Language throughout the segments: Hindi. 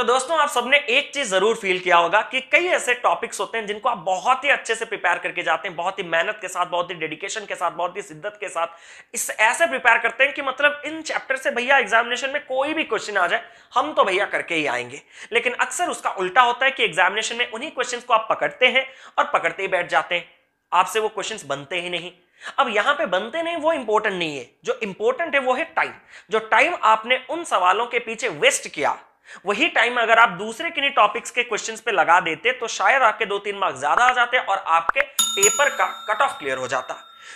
तो दोस्तों आप सबने एक चीज जरूर फील किया होगा कि कई ऐसे टॉपिक्स होते हैं जिनको आप बहुत ही अच्छे से प्रिपेयर करके जाते हैं, बहुत ही मेहनत के साथ, बहुत ही डेडिकेशन के साथ, बहुत ही शिद्दत के साथ इस ऐसे प्रिपेयर करते हैं कि मतलब इन चैप्टर से भैया एग्जामिनेशन में कोई भी क्वेश्चन आ जाए हम तो भैया करके ही आएंगे। लेकिन अक्सर उसका उल्टा होता है कि एग्जामिनेशन में उन्हीं क्वेश्चन को आप पकड़ते हैं और पकड़ते ही बैठ जाते हैं, आपसे वो क्वेश्चन बनते ही नहीं। अब यहां पे बनते नहीं वो इंपॉर्टेंट नहीं है, जो इंपॉर्टेंट है वो है टाइम। जो टाइम आपने उन सवालों के पीछे वेस्ट किया वही टाइम अगर आप दूसरे किन्हीं टॉपिक्स के क्वेश्चंस पे लगा देते तो शायद आपके 2-3 मार्क्स ज्यादा आ जाते और आपके पेपर का कट ऑफ क्लियर हो जाता।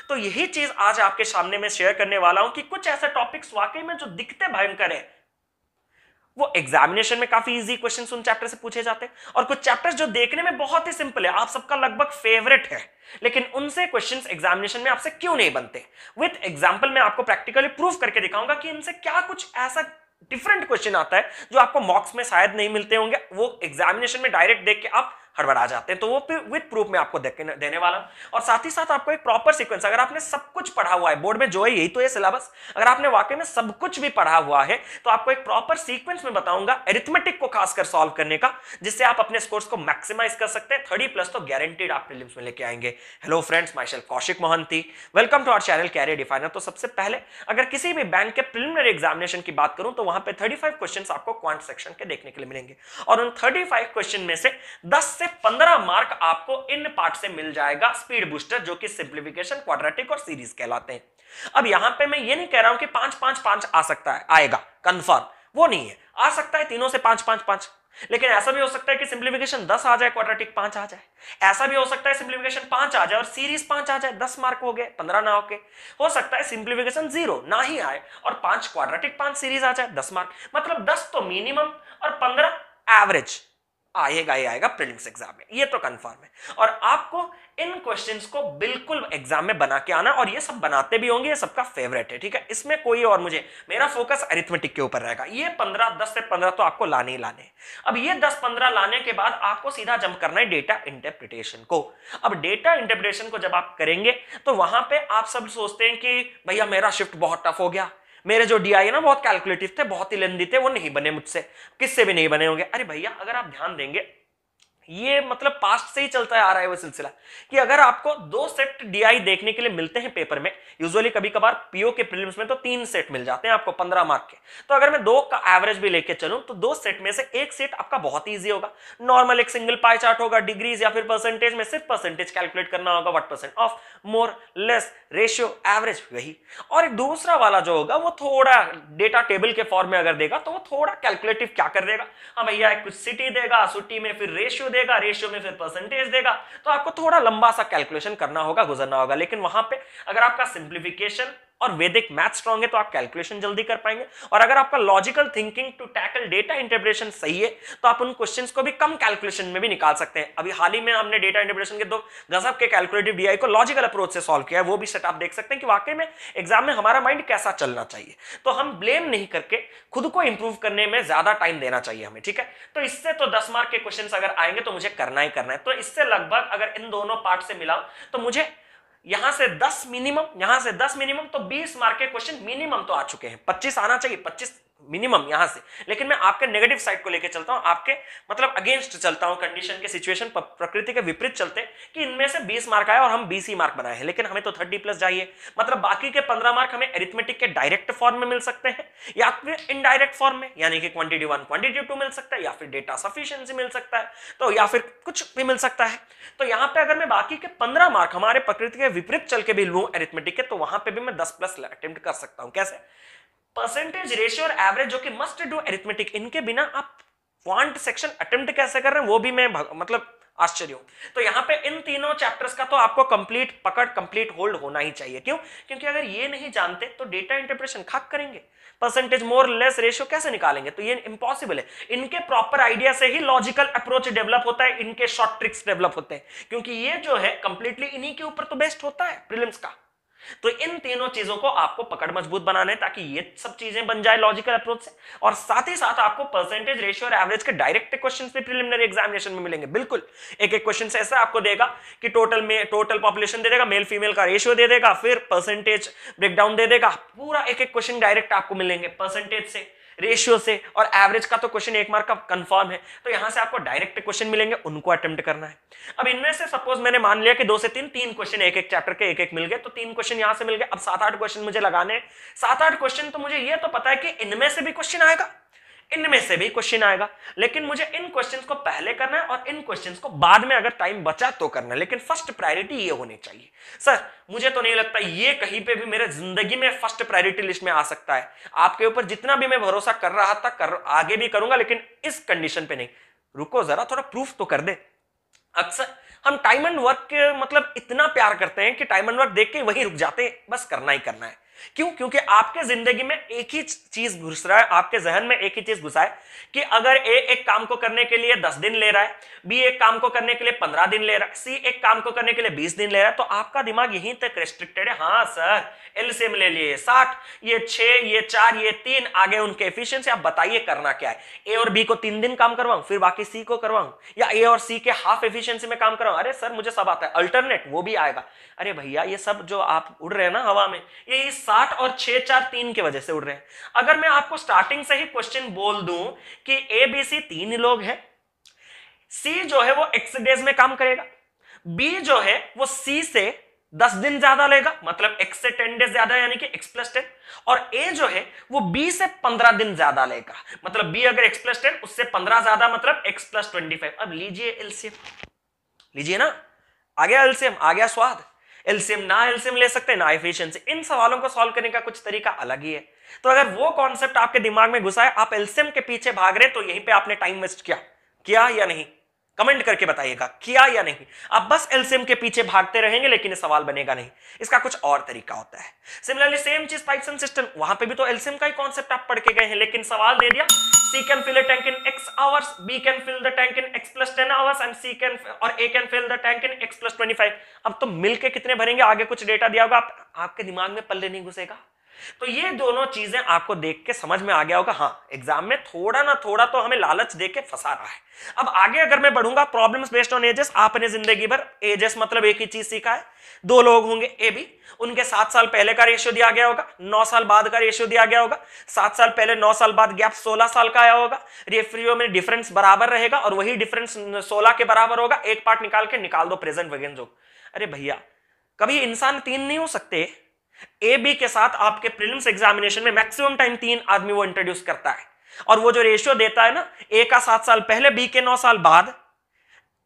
तो यही चीज आज आपके सामने में शेयर करने वाला हूं कि कुछ ऐसे टॉपिक्स वाकई में जो दिखते भयंकर है वो एग्जामिनेशन में काफी इजी क्वेश्चंस उन चैप्टर से पूछे जाते हैं, और कुछ चैप्टर्स जो देखने में बहुत ही सिंपल है, आप सबका लगभग फेवरेट है, लेकिन उनसे क्वेश्चंस एग्जामिनेशन में आपसे क्यों नहीं बनते। विद एग्जांपल मैं आपको प्रैक्टिकली प्रूफ करके दिखाऊंगा कि इनसे क्या कुछ ऐसा डिफरेंट क्वेश्चन आता है जो आपको मॉक्स में शायद नहीं मिलते होंगे, वो एग्जामिनेशन में डायरेक्ट देख के आप हड़बड़ा जाते हैं। तो वो विद प्रूफ में आपको देने वाला हूं, और साथ ही साथ आपको एक प्रॉपर सीक्वेंस, अगर आपने सब कुछ पढ़ा हुआ है, बोर्ड में जो है यही तो ये सिलेबस, अगर आपने वाकई में सब कुछ भी पढ़ा हुआ है तो आपको एक प्रॉपर सीक्वेंस में बताऊंगा एरिथमेटिक को खासकर सॉल्व करने का, जिससे आप अपने स्कोर्स को मैक्सिमाइज कर सकते हैं। 30+ तो गारंटीड आप प्रीलिम्स में लेके आएंगे। Hello friends, myself Kaushik Mohanty, welcome to our channel career definer. तो सबसे पहले अगर किसी भी बैंक के प्रीलिमिनरी एग्जामिनेशन की बात करूं तो वहां पे 35 क्वेश्चन आपको क्वांट सेक्शन के देखने के लिए मिलेंगे, और उन 35 क्वेश्चन में से 10 से 15 मार्क आपको इन पार्ट से मिल जाएगा स्पीड बूस्टर, जो कि सिंप्लीफिकेशन, क्वाड्रेटिक और सीरीज कहलाते हैं। अब यहां पे मैं ये नहीं कह रहा हूं कि 5-5-5 आ सकता है, आएगा कंफर्म, वो नहीं है, आ सकता है तीनों से 5-5-5, लेकिन ऐसा भी हो सकता है कि सिंप्लीफिकेशन 10 आ जाए, क्वाड्रेटिक 5 आ जाए, ऐसा भी हो सकता है सिंप्लीफिकेशन 5 आ जाए और सीरीज 5 आ जाए, 10 मार्क हो गए, 15 ना होके, हो सकता है सिंप्लीफिकेशन 0 ना ही आए और 5 क्वाड्रेटिक 5 सीरीज आ जाए, 10 मार्क, मतलब 10 तो मिनिमम और 15 एवरेज आएगा ही आएगा प्रीलिम्स एग्जाम में, ये तो कंफर्म है। और आपको इन क्वेश्चंस को बिल्कुल एग्जाम में बना के आना, और ये सब बनाते भी होंगे, ये सबका फेवरेट है, ठीक है, इसमें कोई और मुझे मेरा फोकस अरिथमेटिक के ऊपर रहेगा। ये 10 से 15 तो आपको लाने ही लाने। अब ये 10-15 लाने के बाद आपको सीधा जंप करना है डेटा इंटरप्रिटेशन को। अब डेटा इंटरप्रिटेशन को जब आप करेंगे तो वहां पर आप सब सोचते हैं कि भैया मेरा शिफ्ट बहुत टफ हो गया, मेरे जो DI है ना बहुत कैलकुलेटिव थे, बहुत ही लेंदी थे, वो नहीं बने मुझसे, किससे भी नहीं बने होंगे। अरे भैया अगर आप ध्यान देंगे, ये मतलब पास्ट से ही चलता आ रहा है वो सिलसिला कि अगर आपको 2 सेट DI देखने के लिए मिलते हैं पेपर में, यूजुअली कभी कभार पीओ के प्रीलिम्स में तो 3 सेट मिल जाते हैं आपको 15 मार्क के, तो अगर मैं 2 का एवरेज भी लेके चलूं तो 2 सेट में से 1 सेट आपका बहुत ईजी होगा, नॉर्मल एक सिंगल पाई चार्ट होगा, डिग्रीज या फिर परसेंटेज में सिर्फ परसेंटेज कैलकुलेट करना होगा, what percent of, more, less, ratio, average वही। और एक दूसरा वाला जो होगा वो थोड़ा डेटा टेबल के फॉर्म में अगर देगा तो वो थोड़ा कैलकुलेटिव क्या कर देगा, हाँ भैया एक कुछ सिटी देगा, सिटी में फिर रेशियो देगा, रेशियो में फिर परसेंटेज देगा, तो आपको थोड़ा लंबा सा कैलकुलेशन करना होगा, गुजरना होगा। लेकिन वहां पे अगर आपका सिंप्लीफिकेशन और वैदिक मैथ स्ट्रांग है तो आप कैलकुलेशन जल्दी कर पाएंगे, और अगर आपका logical thinking to tackle data interpretation सही है तो आप उन क्वेश्चंस को भी कम कैलकुलेशन में भी निकाल सकते हैं। अभी हाल ही में हमने डेटा इंटरप्रिटेशन के 2 गजब के कैलकुलेटिव DI को लॉजिकल अप्रोच से सॉल्व किया है, वो भी सेट आप देख सकते हैं कि वाकई में एग्जाम में हमारा माइंड कैसा चलना चाहिए। तो हम ब्लेम नहीं करके खुद को इंप्रूव करने में ज्यादा टाइम देना चाहिए हमें, ठीक है। तो इससे तो 10 मार्क के क्वेश्चन अगर आएंगे तो मुझे करना ही करना है। तो इससे लगभग अगर इन दोनों पार्ट से मिलाऊं तो मुझे यहां से 10 मिनिमम तो 20 मार्क के क्वेश्चन मिनिमम तो आ चुके हैं, 25 आना चाहिए, 25 मिनिमम यहां से। लेकिन मैं आपके नेगेटिव साइड को लेकर चलता हूं, आपके मतलब अगेंस्ट चलता हूं, कंडीशन के सिचुएशन प्रकृति के विपरीत चलते कि इनमें से 20 मार्क आए और हम 20 ही मार्क बनाए हैं, लेकिन हमें तो 30+ चाहिए, मतलब बाकी के 15 मार्क हमें एरिथमेटिक के डायरेक्ट फॉर्म में मिल सकते हैं या फिर इनडायरेक्ट फॉर्म में, यानी कि क्वांटिटी 1 क्वांटिटी 2 मिल सकता है, या फिर डेटा सफिशिएंसी मिल सकता है, तो या फिर कुछ भी मिल सकता है। तो यहाँ पे अगर मैं बाकी के 15 मार्क हमारे प्रकृति के विपरीत चल के भी लूं एरिथमेटिक के, तो वहां पर भी मैं 10+ अटेम्प्ट कर सकता हूँ। कैसे? परसेंटेज, रेशियो और एवरेज जो कि मस्ट डू एरिथमेटिक, इनके बिना आप क्वांट सेक्शन अटेम्प्ट कैसे कर रहे हैं वो भी मैं मतलब आश्चर्य हूं। तो यहां पे इन तीनों चैप्टर्स का तो आपको कंप्लीट पकड़, कंप्लीट होल्ड होना ही चाहिए। क्यों? क्योंकि अगर ये नहीं जानते तो डेटा इंटरप्रिटेशन खाक करेंगे, परसेंटेज, मोर, लेस, रेशियो कैसे निकालेंगे, तो ये इम्पॉसिबल है। इनके प्रॉपर आइडिया से ही लॉजिकल अप्रोच डेवलप होता है, इनके शॉर्ट ट्रिक्स डेवलप होते हैं, क्योंकि ये जो है कंप्लीटली इन्हीं के ऊपर तो बेस्ड होता है प्रीलिम्स का। तो इन तीनों चीजों को आपको पकड़ मजबूत बनाना है ताकि ये सब चीजें बन जाए लॉजिकल अप्रोच से, और साथ ही साथ आपको परसेंटेज, रेशियो और एवरेज के डायरेक्ट क्वेश्चंस भी प्रीलिमिनरी एग्जामिनेशन में मिलेंगे। बिल्कुल एक-एक क्वेश्चन से ऐसा आपको देगा कि टोटल में टोटल पॉपुलेशन दे देगा, मेल फीमेल का रेशियो दे देगा, फिर परसेंटेज ब्रेकडाउन दे देगा, पूरा एक-एक क्वेश्चन डायरेक्ट आपको मिलेंगे परसेंटेज से, रेशियो से और एवरेज का तो क्वेश्चन एक मार्क का कंफर्म है, तो यहां से आपको डायरेक्ट क्वेश्चन मिलेंगे, उनको अटेम्प्ट करना है। अब इनमें से सपोज मैंने मान लिया कि 2 से 3 क्वेश्चन एक एक चैप्टर के एक एक मिल गए, तो 3 क्वेश्चन यहां से मिल गए। अब 7-8 क्वेश्चन मुझे लगाने, 7-8 क्वेश्चन, तो मुझे ये तो पता है कि इनमें से भी क्वेश्चन आएगा, इनमें से भी क्वेश्चन आएगा, लेकिन मुझे इन क्वेश्चंस को पहले करना है और इन क्वेश्चंस को बाद में अगर टाइम बचा तो करना है, लेकिन फर्स्ट प्रायोरिटी ये होनी चाहिए। सर मुझे तो नहीं लगता ये कहीं पे भी मेरे जिंदगी में फर्स्ट प्रायोरिटी लिस्ट में आ सकता है। आपके ऊपर जितना भी मैं भरोसा कर रहा था आगे भी करूंगा, लेकिन इस कंडीशन पे नहीं। रुको जरा, थोड़ा प्रूफ तो कर दे। अक्सर हम टाइम एंड वर्क के मतलब इतना प्यार करते हैं कि टाइम एंड वर्क देख के वहीं रुक जाते हैं, बस करना ही करना है। क्यों? क्योंकि आपके जिंदगी में एक ही चीज घुस रहा है, आपके जहन में एक ही चीज घुसा है कि अगर ए एक काम को करने के लिए 10 दिन ले रहा है, बी एक काम को करने के लिए 15 दिन ले रहा है, सी एक काम को करने के लिए 20 दिन ले रहा है, तो आपका दिमाग यहीं तक रेस्ट्रिक्टेड है। हाँ सर एलसीएम ले लिए 60, ये 6, ये 4, ये 3, आगे उनके एफिशिएंसी। आप बताइए करना क्या है? ए और बी को 3 दिन काम करवाऊं, फिर बाकी सी को करवाऊं, या ए और सी के हाफ एफिशिएंसी में काम करवाऊं? अरे सर मुझे सब आता है, अल्टरनेट वो भी आएगा। अरे भैया ये सब जो आप उड़ रहे हैं ना हवा में, ये 60 और 6, 4, 3 के वजह से उड़ रहे हैं। अगर मैं आपको स्टार्टिंग से ही क्वेश्चन बोल दूं कि ए बी सी 3 लोग हैं, सी जो है वो एक्स डेज में काम करेगा, बी जो है वो सी से 10 दिन ज्यादा लेगा, मतलब एक्स से 10 डेज ज्यादा यानी कि एक्स प्लस 10, और ए जो है वो बी से 15 दिन ज्यादा लेगा, मतलब बी अगर एक्स प्लस 10 उससे 15 ज्यादा, मतलब एक्स प्लस 25। अब लीजिए एलसीएम, लीजिए ना, आ गया एलसीएम, आ गया स्वाद। एलसीएम ना एलसीएम ले सकते हैं ना एफिशिएंसी, इन सवालों को सॉल्व करने का कुछ तरीका अलग ही है। तो अगर वो कॉन्सेप्ट आपके दिमाग में घुसा है, आप एलसीएम के पीछे भाग रहे, तो यहीं पे आपने टाइम वेस्ट किया या नहीं? कमेंट करके बताइएगा, किया या नहीं? आप बस एलसीएम के पीछे भागते रहेंगे लेकिन ये सवाल बनेगा नहीं, इसका कुछ और तरीका होता है। सिमिलरली सेम चीज पाइथन सिस्टम, वहां पे भी तो एलसीएम का ही कॉन्सेप्ट आप पढ़ के गए हैं, लेकिन सवाल दे दिया C can fill a tank in X hours, B can fill the tank in X plus 10 hours, and C can और A can fill the tank in X plus 25। अब तो मिलके कितने भरेंगे, आगे कुछ डेटा दिया होगा, आपके दिमाग में पल्ले नहीं घुसेगा। तो ये दोनों चीजें आपको देख के समझ में आ गया होगा। हाँ एग्जाम में थोड़ा ना थोड़ा तो हमें लालच देके फंसा रहा है। अब आगे अगर मैं बढ़ूंगा, प्रॉब्लम्स बेस्ड ऑन एजेस। आपने जिंदगी भर एजेस मतलब एक ही चीज सीखा है, 2 लोग होंगे ए बी, उनके 7 साल पहले का रेशियो दिया गया होगा, 9 साल बाद का रेशियो दिया गया होगा, 7 साल पहले 9 साल बाद गैप 16 साल का आया होगा, रेशियो में डिफरेंस बराबर रहेगा और वही डिफरेंस 16 के बराबर होगा, एक पार्ट निकाल के निकाल दो प्रेजेंट वैगेंज हो। अरे भैया कभी इंसान 3 नहीं हो सकते। ए बी के साथ आपके प्रीलिम्स एग्जामिनेशन में मैक्सिमम टाइम 3 आदमी वो इंट्रोड्यूस करता है, और वो जो रेशियो देता है ना, ए का 7 साल पहले, बी के 9 साल बाद,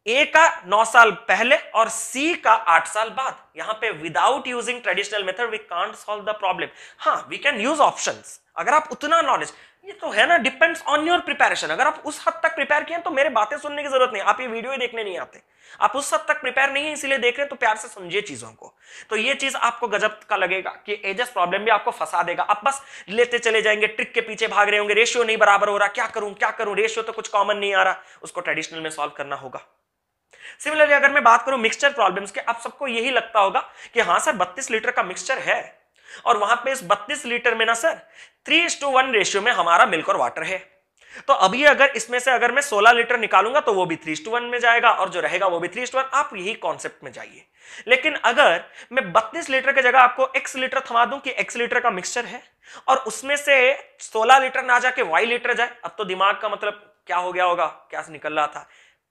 ए का 9 साल पहले और सी का 8 साल बाद। यहां पे without using traditional method we can't solve the problem. हाँ वी कैन यूज ऑप्शंस, अगर आप उतना नॉलेज, ये तो है ना, डिपेंड्स ऑन योर प्रिपरेशन। अगर आप उस हद तक प्रिपेयर किए तो मेरे बातें सुनने की जरूरत नहीं, आप ये वीडियो ही देखने नहीं आते, आप उस हद तक प्रिपेयर नहीं है इसीलिए देख रहे हैं, तो प्यार से समझिए चीजों को। तो ये चीज आपको गजब का लगेगा कि एजेस प्रॉब्लम भी आपको फंसा देगा, आप बस लेते चले जाएंगे, ट्रिक के पीछे भाग रहे होंगे, रेशियो नहीं बराबर हो रहा, क्या करूं, रेशियो तो कुछ कॉमन नहीं आ रहा, उसको ट्रेडिशनल में सॉल्व करना होगा। सिमिलरली अगर मैं बात करूं मिक्सचर प्रॉब्लम्स के, आप सबको यही लगता होगा कि हाँ सर 32 लीटर का मिक्सचर है और वहां पे इस 32 लीटर में ना सर 3:1 रेशियो में हमारा मिल्क और वाटर है, तो अभी अगर इसमें से अगर मैं 16 लीटर निकालूंगा तो वो भी 3:1 में जाएगा और जो रहेगा वो भी 3:1। आप यही कॉन्सेप्ट में जाइए, लेकिन अगर मैं 32 लीटर की जगह आपको x लीटर थमा दूं कि x लीटर का मिक्सचर है और उसमें से 16 लीटर ना जाके y लीटर जाए, अब तो दिमाग का मतलब क्या हो गया होगा, क्या से निकल रहा था,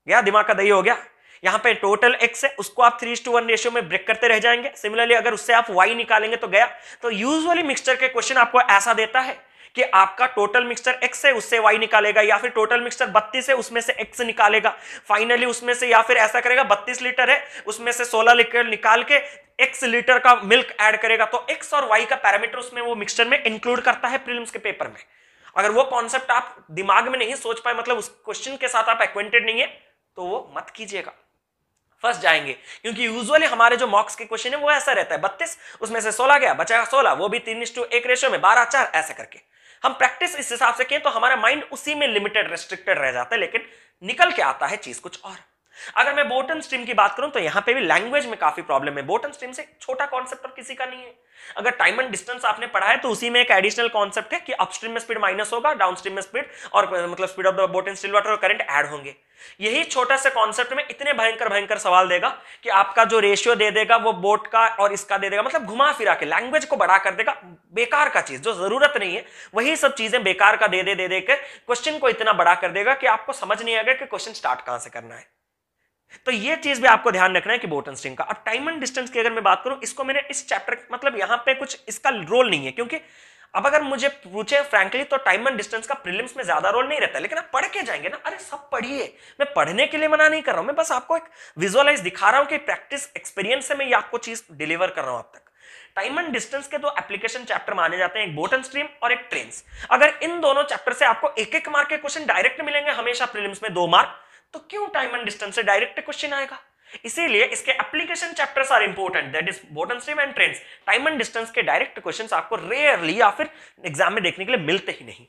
गया दिमाग का दही हो गया। यहां पे टोटल x है, उसको आप 3:1 रेशियो में ब्रेक करते रह जाएंगे। सिमिलरली अगर उससे आप y निकालेंगे तो गया। तो यूजुअली मिक्सचर के क्वेश्चन आपको ऐसा देता है कि आपका टोटल मिक्सचर x है, उससे y निकालेगा, या फिर टोटल मिक्सचर 32 है, उसमें से x निकालेगा फाइनली उसमें से, या फिर ऐसा करेगा 32 लीटर है उसमें से 16 लीटर निकाल के x लीटर का मिल्क ऐड करेगा। तो x और y का पैरामीटर उसमें वो मिक्सचर में इंक्लूड करता है प्रीलिम्स के पेपर में। अगर वो कॉन्सेप्ट आप दिमाग में नहीं सोच पाए, मतलब उस क्वेश्चन के साथ आप एक्वेंटेड नहीं है, तो वो मत कीजिएगा, फंस जाएंगे। क्योंकि यूजुअली हमारे जो मॉक्स के क्वेश्चन है वो ऐसा रहता है, 32 उसमें से 16 गया, बचा 16, वो भी 3:1 रेशियो में, 12:4, ऐसे करके। हम प्रैक्टिस इस हिसाब से किए तो हमारा माइंड उसी में लिमिटेड, रेस्ट्रिक्टेड रह जाता है, लेकिन निकल के आता है चीज कुछ और। अगर मैं बोटन स्ट्रीम की बात करूं तो यहां पे भी लैंग्वेज में काफी प्रॉब्लम है। बोटन स्ट्रीम से छोटा कॉन्सेप्ट पर किसी का नहीं है। अगर टाइम एंड डिस्टेंस आपने पढ़ा है तो उसी में एक एडिशनल कॉन्सेप्ट है कि अपस्ट्रीम में स्पीड माइनस होगा, डाउनस्ट्रीम में स्पीड और मतलब speed of the boat and still water और करंट ऐड होंगे। यही छोटा सा कॉन्सेप्ट में इतने भयंकर भयंकर सवाल देगा कि आपका जो रेशियो दे देगा वो बोट का और इसका दे देगा, मतलब घुमा फिरा के लैंग्वेज को बड़ा कर देगा। बेकार का चीज जो जरूरत नहीं है वही सब चीजें बेकार का दे दे दे दे के क्वेश्चन को इतना बड़ा कर देगा कि आपको समझ नहीं आएगा कि क्वेश्चन स्टार्ट कहां से करना है। तो ये चीज भी आपको ध्यान रखना है कि बोट एंड स्ट्रिंग का। अब टाइम एंड डिस्टेंस की अगर मैं बात करूं, इसको मैंने इस चैप्टर मतलब यहां पे कुछ इसका रोल नहीं है, क्योंकि अब अगर मुझे पूछे फ्रैंकली तो टाइम एंड डिस्टेंस का प्रीलिम्स में ज्यादा रोल नहीं रहता, लेकिन आप पढ़ के जाएंगे ना। अरे सब पढ़िए, मैं पढ़ने के लिए मना नहीं कर रहा हूं, मैं बस आपको एक विजुअलाइज दिखा रहा हूं कि प्रैक्टिस एक्सपीरियंस से मैं ये आपको चीज डिलीवर कर रहा हूं। अब तक टाइम एंड डिस्टेंस के दो एप्लीकेशन चैप्टर माने जाते हैं, एक बोट एंड स्ट्रीम और एक ट्रेन्स। अगर इन दोनों चैप्टर से आपको एक एक मार्क के क्वेश्चन डायरेक्ट मिलेंगे, हमेशा प्रीलिम्स में 2 मार्क, तो क्यों टाइम एंड डिस्टेंस से डायरेक्ट क्वेश्चन आएगा। इसीलिए इसके application chapters are important, that is boat and stream and trains. Time and distance के डायरेक्ट क्वेश्चंस आपको रेयरली या फिर एग्जाम में देखने के लिए मिलते ही नहीं।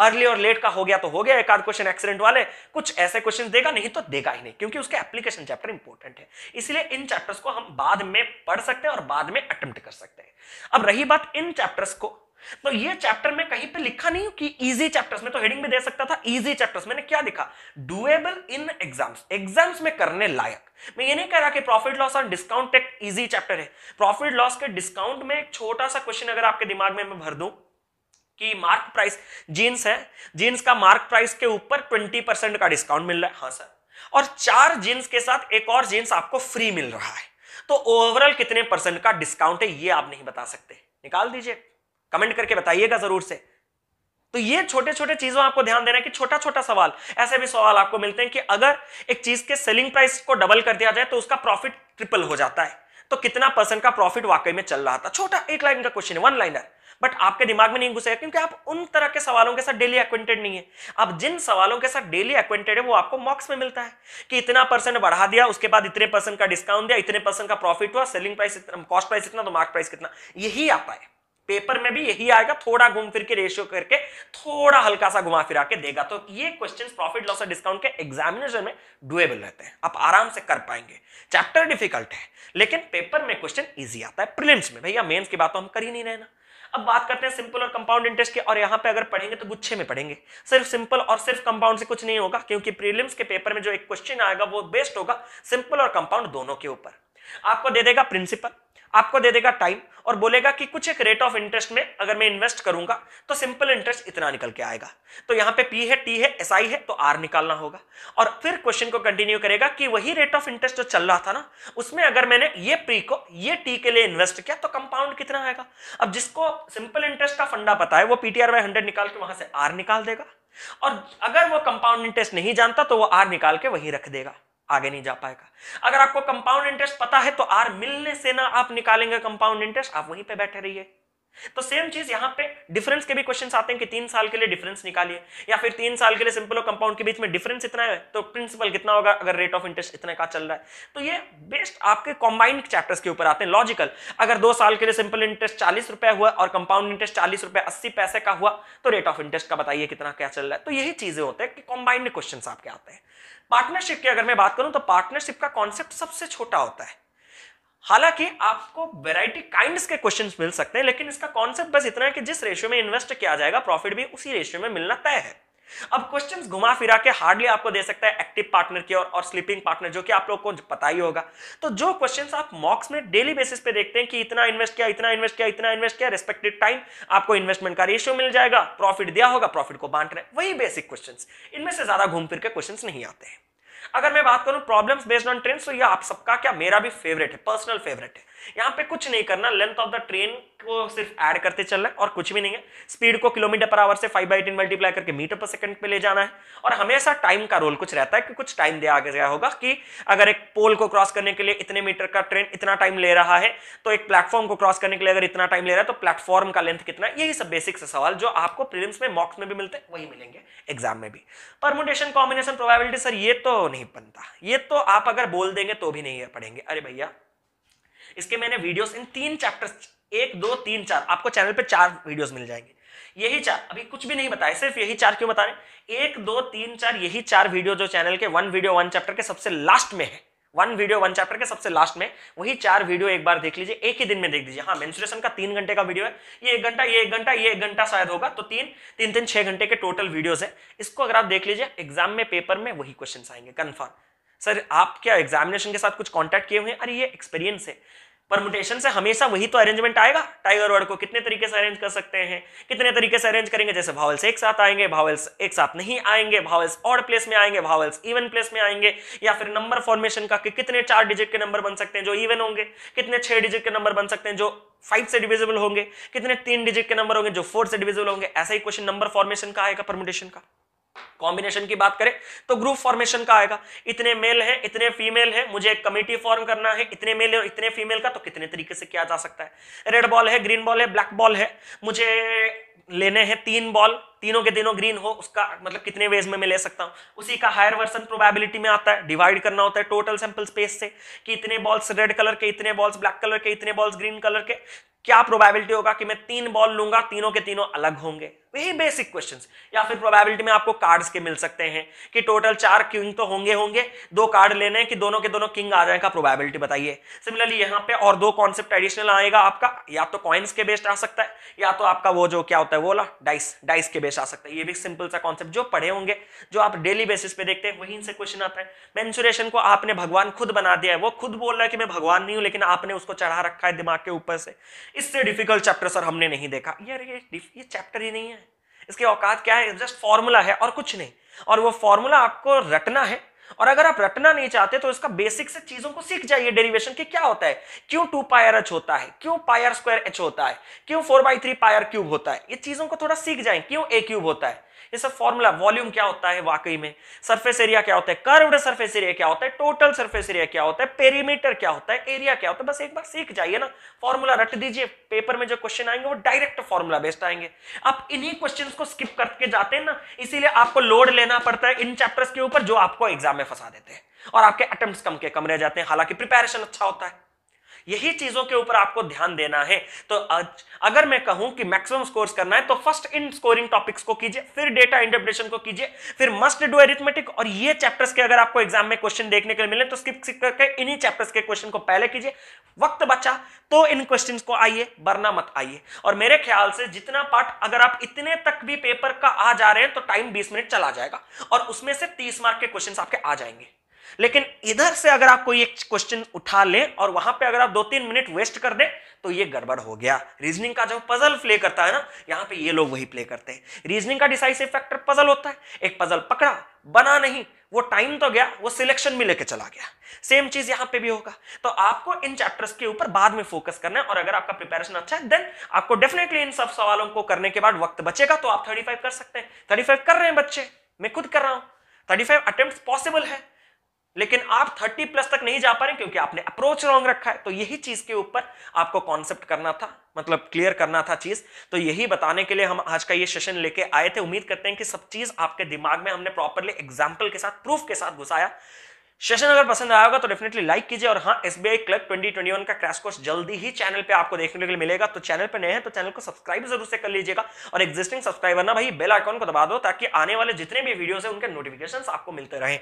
अर्ली और लेट का हो गया तो हो गया, एक आध क्वेश्चन एक्सीडेंट वाले कुछ ऐसे क्वेश्चन देगा, नहीं तो देगा ही नहीं, क्योंकि उसके एप्लीकेशन चैप्टर इंपॉर्टेंट है। इसलिए इन चैप्टर्स को हम बाद में पढ़ सकते हैं और बाद में अटेम्प्ट कर सकते हैं। अब रही बात इन चैप्टर्स को, तो ये चैप्टर में कहीं पे लिखा नहीं कि इजी चैप्टर्स में, तो हेडिंग में दे सकता था इजी चैप्टर्स। मैंने क्या लिखा, डूएबल इन एग्जाम्स, एग्जाम्स में करने लायक। मैं ये नहीं कह रहा कि प्रॉफिट लॉस और डिस्काउंट एक इजी चैप्टर है। प्रॉफिट लॉस के डिस्काउंट में एक छोटा सा क्वेश्चन अगर आपके दिमाग में मैं भर दूं कि मार्क प्राइस जीन्स है, जीन्स का मार्क प्राइस के ऊपर 20% का डिस्काउंट मिल रहा है, हाँ सर, और 4 जीन्स के साथ एक और जीन्स आपको फ्री मिल रहा है, तो ओवरऑल कितने परसेंट का डिस्काउंट है ये आप नहीं बता सकते। निकाल दीजिए, कमेंट करके बताइएगा जरूर से। तो ये छोटे छोटे चीजों आपको ध्यान देना है कि छोटा छोटा सवाल, ऐसे भी सवाल आपको मिलते हैं कि अगर एक चीज के सेलिंग प्राइस को डबल कर दिया जाए तो उसका प्रॉफिट ट्रिपल हो जाता है, तो कितना परसेंट का प्रॉफिट वाकई में चल रहा था। छोटा 1 लाइन का क्वेश्चन है, 1 लाइनर, बट आपके दिमाग में नहीं घुसेगा क्योंकि आप उन तरह के सवालों के साथ डेली एक्वेंटेड नहीं है। आप जिन सवालों के साथ डेली एक्वेंटेड है वो आपको मॉक्स में मिलता है कि इतना परसेंट बढ़ा दिया, उसके बाद इतने परसेंट का डिस्काउंट दिया, इतने परसेंट का प्रॉफिट हुआ, सेलिंग प्राइस इतना, कॉस्ट प्राइस इतना, तो मार्क प्राइस कितना। यही आता है पेपर में भी, यही आएगा, थोड़ा घूम फिर के रेशियो करके थोड़ा हल्का सा घुमा फिरा के देगा। तो ये क्वेश्चंस प्रॉफिट लॉस और डिस्काउंट के एग्जामिनेशन में डुएबल रहते हैं, आप आराम से कर पाएंगे। चैप्टर डिफिकल्ट है लेकिन पेपर में क्वेश्चन इजी आता है। प्रीलिम्स में भैया मेंस की बात तो हम कर ही नहीं रहे ना। अब बात करते हैं सिंपल और कंपाउंड इंटरेस्ट की, और यहां पे अगर पढ़ेंगे तो गुच्छे में पढ़ेंगे। सिर्फ सिंपल और सिर्फ कंपाउंड से कुछ नहीं होगा, क्योंकि प्रीलिम्स के पेपर में जो एक क्वेश्चन आएगा वो बेस्ड होगा सिंपल और कंपाउंड दोनों के ऊपर। आपको दे देगा प्रिंसिपल, आपको दे देगा टाइम, और बोलेगा कि कुछ एक रेट ऑफ इंटरेस्ट में अगर मैं इन्वेस्ट करूंगा तो सिंपल इंटरेस्ट इतना निकल के आएगा। तो यहां पे पी है, टी है, एसआई है, तो आर निकालना होगा। और फिर क्वेश्चन को कंटिन्यू करेगा कि वही रेट ऑफ इंटरेस्ट जो चल रहा था ना, उसमें अगर मैंने ये पी को ये टी के लिए इन्वेस्ट किया तो कंपाउंड कितना आएगा। अब जिसको सिंपल इंटरेस्ट का फंडा पता है वो PTR/100 निकाल के वहां से आर निकाल देगा, और अगर वो कंपाउंड इंटरेस्ट नहीं जानता तो वो आर निकाल के वहीं रख देगा, आगे नहीं जा पाएगा। अगर आपको कंपाउंड इंटरेस्ट पता है तो आर मिलने से ना आप निकालेंगे कंपाउंड इंटरेस्ट, आप वहीं पे बैठे रहिए। तो सेम चीज यहां पे डिफरेंस के भी क्वेश्चंस आते हैं कि 3 साल के लिए डिफरेंस निकालिए, या फिर 3 साल के लिए सिंपल और कंपाउंड के बीच में डिफरेंस इतना है तो प्रिंसिपल कितना होगा अगर रेट ऑफ इंटरेस्ट इतने का चल रहा है। तो ये बेस्ट आपके कंबाइंड चैप्टर्स के ऊपर आते हैं। लॉजिकल, अगर 2 साल के लिए सिंपल इंटरेस्ट 40 रुपए हुआ और कंपाउंड इंटरेस्ट 40 रुपए 80 पैसे का हुआ तो रेट ऑफ इंटरेस्ट का बताइए कितना क्या चल रहा है। तो यही चीजें होते हैं कि कंबाइंड क्वेश्चंस आपके आते हैं। पार्टनरशिप की अगर मैं बात करूं तो पार्टनरशिप का कॉन्सेप्ट सबसे छोटा होता है। हालांकि आपको वैरायटी काइंड्स के क्वेश्चंस मिल सकते हैं, लेकिन इसका कॉन्सेप्ट बस इतना है कि जिस रेशियो में इन्वेस्ट किया जाएगा प्रॉफिट भी उसी रेशियो में मिलना तय है। अब क्वेश्चंस घुमा फिरा के हार्डली आपको दे सकता है एक्टिव पार्टनर की और स्लीपिंग पार्टनर, जो कि आप लोगों को पता ही होगा। तो जो क्वेश्चंस आप मॉक्स में डेली बेसिस पे देखते हैं कि इतना इन्वेस्ट किया, इतना इन्वेस्ट किया, इतना इन्वेस्ट किया, रेस्पेक्टेड टाइम, आपको इन्वेस्टमेंट का रेशियो मिल जाएगा, प्रॉफिट दिया होगा, प्रॉफिट को बांट रहे, वही बेसिक क्वेश्चंस। इनमें से ज्यादा घूम फिर के क्वेश्चंस नहीं आते हैं। अगर मैं बात करूं प्रॉब्लम्स बेस्ड ऑन ट्रेन, तो ये आप सबका क्या मेरा भी फेवरेट है, पर्सनल फेवरेट है। यहां पे कुछ नहीं करना, लेंथ ऑफ द ट्रेन को सिर्फ ऐड करते चलना है और कुछ भी नहीं है। स्पीड को km/h से 5/10 मल्टीप्लाई करके मीटर/सेकंड पे ले जाना है, और हमेशा टाइम का रोल कुछ रहता है कि कुछ टाइम दिया गया होगा कि अगर एक पोल को क्रॉस करने के लिए इतने मीटर का ट्रेन इतना टाइम ले रहा है, तो एक प्लेटफॉर्म को क्रॉस करने के लिए अगर इतना टाइम ले रहा है तो प्लेटफॉर्म का लेंथ कितना। यही सब बेसिक से सवाल जो आपको प्रीलिम्स में मॉक्स में भी मिलते हैं, वही मिलेंगे एग्जाम में भी। परमुटेशन, कॉम्बिनेशन, प्रोबेबिलिटी, सर ये तो नहीं बनता, ये तो आप अगर बोल देंगे तो भी नहीं पढ़ेंगे। अरे भैया इसके मैंने वीडियोस इन 3 चैप्टर्स 1, 2, 3, 4 आपको चैनल पे 4 वीडियोस मिल जाएंगे। यही चार, अभी कुछ भी नहीं बताया, सिर्फ यही चार क्यों बता रहे हैं? 1 2 3 4 यही चार वीडियो जो चैनल के 1 वीडियो 1 चैप्टर के सबसे लास्ट में है, 1 वीडियो 1 चैप्टर के सबसे लास्ट में, वही 4 वीडियो एक बार देख लीजिए, एक ही दिन में देख दीजिए। हाँ, मेंस्ट्रुएशन का 3 घंटे का वीडियो है, ये 1 घंटा, ये 1 घंटा, ये 1 घंटा शायद होगा, तो तीन 6 घंटे के टोटल वीडियोस है। इसको अगर आप देख लीजिए, एग्जाम में पेपर में वही क्वेश्चन आएंगे कन्फर्म। सर आप क्या एग्जामिनेशन के साथ कुछ कॉन्टैक्ट किए हुए हैं? अरे ये एक्सपीरियंस है, परमुटेशन से हमेशा वही तो अरेंजमेंट आएगा। टाइगर वर्ड को कितने तरीके से अरेंज कर सकते हैं, कितने तरीके से अरेंज करेंगे, जैसे भावल्स एक साथ आएंगे, भावल्स एक साथ नहीं आएंगे, भावल्स ऑड प्लेस में आएंगे, भावल्स इवन प्लेस में आएंगे, या फिर नंबर फॉर्मेशन का कि कितने 4 डिजिट के नंबर बन सकते हैं जो इवन होंगे, कितने 6 डिजिट के नंबर बन सकते हैं जो 5 से डिविजिबल होंगे, कितने 3 डिजिट के नंबर होंगे जो 4 से डिविजिबल होंगे। ऐसा ही क्वेश्चन नंबर फॉर्मेशन का आएगा, परमुटेशन का। कॉम्बिनेशन की बात करें तो ग्रुप फॉर्मेशन का आएगा, इतने मेल हैं, इतने फीमेल हैं, मुझे एक कमेटी फॉर्म करना है इतने मेल और इतने फीमेल का, तो कितने तरीके से किया जा सकता है। रेड बॉल है, ग्रीन बॉल है, ब्लैक बॉल है, मुझे लेने हैं 3 बॉल, तीनों के तीनों ग्रीन हो, उसका मतलब कितने वेज में मैं ले सकता हूँ। उसी का हायर वर्सन प्रोबेबिलिटी में आता है, डिवाइड करना होता है टोटल सैंपल स्पेस से कि इतने बॉल्स रेड कलर के, इतने बॉल्स ब्लैक कलर के, इतने बॉल्स ग्रीन कलर के, क्या प्रोबेबिलिटी होगा कि मैं 3 बॉल लूंगा, तीनों के तीनों अलग होंगे। वही बेसिक क्वेश्चंस। या फिर प्रोबेबिलिटी में आपको कार्ड्स के मिल सकते हैं कि टोटल 4 किंग तो होंगे होंगे, 2 कार्ड लेने हैं कि दोनों के दोनों किंग आ जाए का प्रोबेबिलिटी बताइए। सिमिलरली यहाँ पे और 2 कॉन्सेप्ट एडिशनल आएगा आपका, या तो कॉइन्स के बेस्ड आ सकता है, या तो आपका वो जो क्या होता है वो ला डाइस के बेस्ड आ सकता है। ये भी सिंपल सा कॉन्सेप्ट जो पढ़े होंगे, जो आप डेली बेसिस पे देखते हैं, वहीं से क्वेश्चन आता है। मेंस्ट्रुएशन को आपने भगवान खुद बना दिया है, वो खुद बोल रहा है कि मैं भगवान नहीं हूँ, लेकिन आपने उसको चढ़ा रखा है दिमाग के ऊपर से। इससे डिफिकल्ट चैप्टर सर हमने नहीं देखा। यार ये चैप्टर ही नहीं है, इसके औकात क्या है, जस्ट फॉर्मूला है और कुछ नहीं, और वो फॉर्मूला आपको रटना है। और अगर आप रटना नहीं चाहते तो इसका बेसिक से चीजों को सीख जाइए, डेरिवेशन के क्या होता है, क्यों 2πr होता है, क्यों πr² होता है, क्यों 4/3πr³ होता है, ये चीजों को थोड़ा सीख जाएं, क्यों a³ होता है, ये सब फॉर्मूला। वॉल्यूम क्या होता है वाकई में, सरफेस एरिया क्या होता है, कर्व्ड सरफेस एरिया क्या होता है, टोटल सरफेस एरिया क्या होता है, पेरीमीटर क्या होता है, एरिया क्या होता है, बस एक बार सीख जाइए ना। फॉर्मूला रट दीजिए, पेपर में जो क्वेश्चन आएंगे वो डायरेक्ट फॉर्मूला बेस्ड आएंगे। आप इन्हीं क्वेश्चंस को स्किप करके जाते हैं ना, इसीलिए आपको लोड लेना पड़ता है इन चैप्टर्स के ऊपर जो आपको एग्जाम में फंसा देते हैं और आपके अटेम्प्ट्स कम के कम रह जाते हैं, हालांकि प्रिपरेशन अच्छा होता है। यही चीजों के ऊपर आपको ध्यान देना है। तो अगर मैं कहूं कि मैक्सिमम स्कोर्स करना है तो फर्स्ट इन स्कोरिंग टॉपिक्स को कीजिए, फिर डेटा इंटरप्रिटेशन को कीजिए, फिर मस्ट डू अरिथमेटिक, और ये चैप्टर्स के अगर आपको एग्जाम में क्वेश्चन देखने के लिए मिले तो स्किप करके इन्हीं चैप्टर्स के क्वेश्चन को पहले कीजिए। वक्त बचा तो इन क्वेश्चन को आइए, वरना मत आइए। और मेरे ख्याल से जितना पार्ट अगर आप इतने तक भी पेपर का आ जा रहे हैं तो टाइम 20 मिनट चला जाएगा और उसमें से 30 मार्क के क्वेश्चन आपके आ जाएंगे। लेकिन इधर से अगर आप कोई एक क्वेश्चन उठा ले और वहां पे अगर आप 2-3 मिनट वेस्ट कर दें तो ये गड़बड़ हो गया। रीजनिंग का जो पजल प्ले करता है ना, यहाँ पे ये लोग वही प्ले करते हैं। रीजनिंग का डिसाइसिव फैक्टर पजल होता है, एक पजल पकड़ा, बना नहीं, वो टाइम तो गया, वो सिलेक्शन में लेके चला गया। सेम चीज यहाँ पे भी होगा। तो आपको इन चैप्टर्स के ऊपर बाद में फोकस करना है, और अगर आपका प्रिपरेशन अच्छा है देन आपको डेफिनेटली इन सब सवालों को करने के बाद वक्त बचेगा तो आप 35 कर सकते हैं। 35 कर रहे हैं बच्चे, मैं खुद कर रहा हूँ। 35 अटेम्प्ट पॉसिबल है, लेकिन आप 30+ तक नहीं जा पा रहे क्योंकि आपने अप्रोच रॉन्ग रखा है। तो यही चीज के ऊपर आपको कॉन्सेप्ट करना था, मतलब क्लियर करना था चीज। तो यही बताने के लिए हम आज का ये सेशन लेके आए थे। उम्मीद करते हैं कि सब चीज आपके दिमाग में हमने प्रॉपरली एग्जाम्पल के साथ, प्रूफ के साथ घुसाया। सेशन अगर पसंद आया होगा तो डेफिनेटली लाइक कीजिए। और हाँ, SBI क्लर्क 2021 का क्रैश कोर्स जल्दी ही चैनल पे आपको देखने के लिए मिलेगा। तो चैनल पे नए हैं तो चैनल को सब्सक्राइब जरूर से कर लीजिएगा, और एग्जिस्टिंग सब्सक्राइबर ना भाई बेल आइकॉन को दबा दो ताकि आने वाले जितने भी वीडियोस हैं उनके नोटिफिकेशंस आपको मिलते रहें।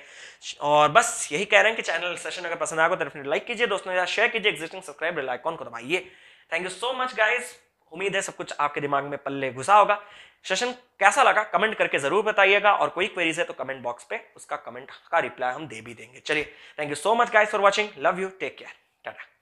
और बस यही कह रहे हैं कि चैनल सेशन अगर पसंद आया होगा तो डेफिनेटली लाइक कीजिए, दोस्तों के साथ शेयर कीजिए, एग्जिस्टिंग सब्सक्राइब बेल आइकॉन को दबाइए। Thank you so much guys, उम्मीद है सब कुछ आपके दिमाग में पल्ले घुसा होगा। सेशन कैसा लगा कमेंट करके जरूर बताइएगा, और कोई क्वेरीज है तो कमेंट बॉक्स पे उसका कमेंट का रिप्लाई हम दे भी देंगे। चलिए, thank you so much guys for watching, love you, take care, Tata.